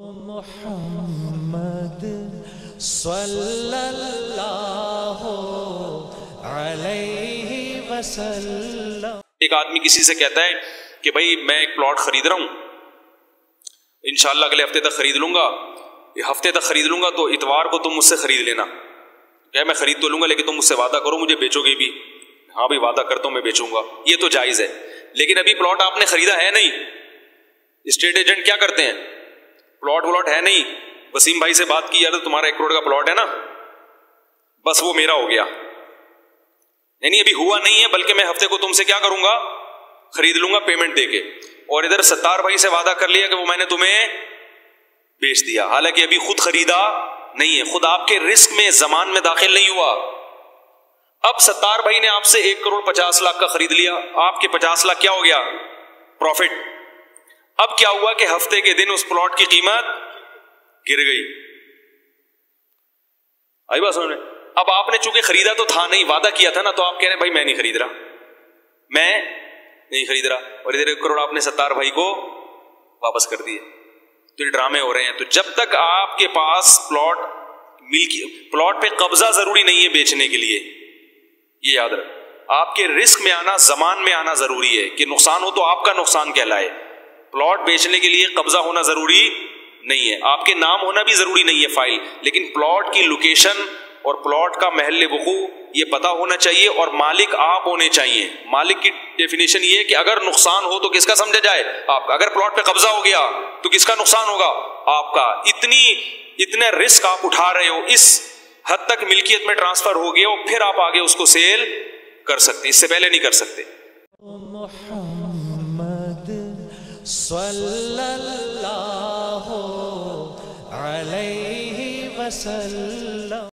मोहम्मद सल्लल्लाहु अलैहि वसल्लम। एक आदमी किसी से कहता है कि भाई मैं एक प्लॉट खरीद रहा हूं, इंशाल्लाह अगले हफ्ते तक खरीद लूंगा, तो इतवार को तुम मुझसे खरीद लेना। क्या मैं खरीद तो लूंगा लेकिन तुम मुझसे वादा करो मुझे बेचोगे भी। हाँ भाई वादा करता हूं मैं बेचूंगा, ये तो जायज है। लेकिन अभी प्लॉट आपने खरीदा है नहीं, स्टेट एजेंट क्या करते हैं, प्लॉट व्लॉट है नहीं, वसीम भाई से बात की यार तुम्हारा 1 करोड़ का प्लॉट है ना, बस वो मेरा हो गया, यानी अभी हुआ नहीं है बल्कि मैं हफ्ते को तुमसे क्या करूंगा, खरीद लूंगा पेमेंट देके। और इधर सत्तार भाई से वादा कर लिया कि वो मैंने तुम्हें बेच दिया, हालांकि अभी खुद खरीदा नहीं है, खुद आपके रिस्क में जमान में दाखिल नहीं हुआ। अब सत्तार भाई ने आपसे 1 करोड़ 50 लाख का खरीद लिया, आपके 50 लाख क्या हो गया प्रॉफिट। अब क्या हुआ कि हफ्ते के दिन उस प्लॉट की कीमत गिर गई। आई बात समझ में? अब आपने चूंकि खरीदा तो था नहीं, वादा किया था ना, तो आप कह रहे हैं भाई मैं नहीं खरीद रहा, और इधर 1 करोड़ आपने सत्तार भाई को वापस कर दिए, तो ये ड्रामे हो रहे हैं। तो जब तक आपके पास प्लॉट पे कब्जा जरूरी नहीं है बेचने के लिए, ये याद रख, आपके रिस्क में आना, जमान में आना जरूरी है कि नुकसान हो तो आपका नुकसान कहलाए। प्लॉट बेचने के लिए कब्जा होना जरूरी नहीं है, आपके नाम होना भी जरूरी नहीं है फाइल, लेकिन प्लॉट की लोकेशन और प्लॉट का महल वकू ये पता होना चाहिए और मालिक आप होने चाहिए। मालिक की डेफिनेशन ये है कि अगर नुकसान हो तो किसका समझा जाए, आपका। अगर प्लॉट पे कब्जा हो गया तो किसका नुकसान होगा, आपका। इतना रिस्क आप उठा रहे हो, इस हद तक मिल्कियत में ट्रांसफर हो गया और फिर आप आगे उसको सेल कर सकते, इससे पहले नहीं कर सकते। सल्लल्लाहु अलैहि वसल्लम।